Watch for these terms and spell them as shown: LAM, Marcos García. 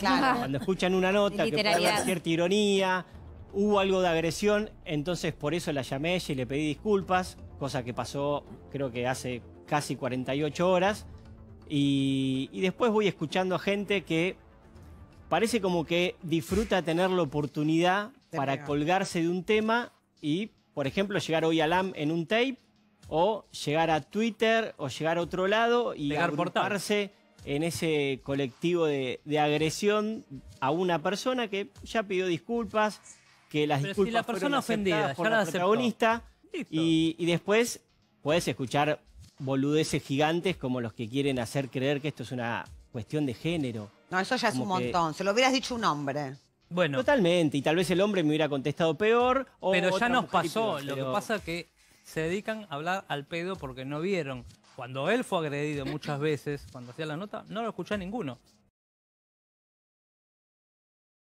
Claro. Cuando escuchan una nota que puede haber cierta ironía, hubo algo de agresión, entonces por eso la llamé a ella y le pedí disculpas, cosa que pasó creo que hace casi 48 horas. Y después voy escuchando a gente que parece como que disfruta tener la oportunidad para colgarse de un tema y, por ejemplo, llegar hoy a LAM en un tape, o llegar a Twitter, o llegar a otro lado y agruparse en ese colectivo de agresión a una persona que ya pidió disculpas, que las disculpas si la persona ofendida por la protagonista, y después puedes escuchar boludeces gigantes como los que quieren hacer creer que esto es una cuestión de género. No, eso ya es como un montón. Se lo hubieras dicho un hombre. Bueno. Totalmente, y tal vez el hombre me hubiera contestado peor. O pero ya nos pasó, lo que pasa es que se dedican a hablar al pedo porque no vieron. Cuando él fue agredido muchas veces, cuando hacía la nota, no lo escuchaba ninguno.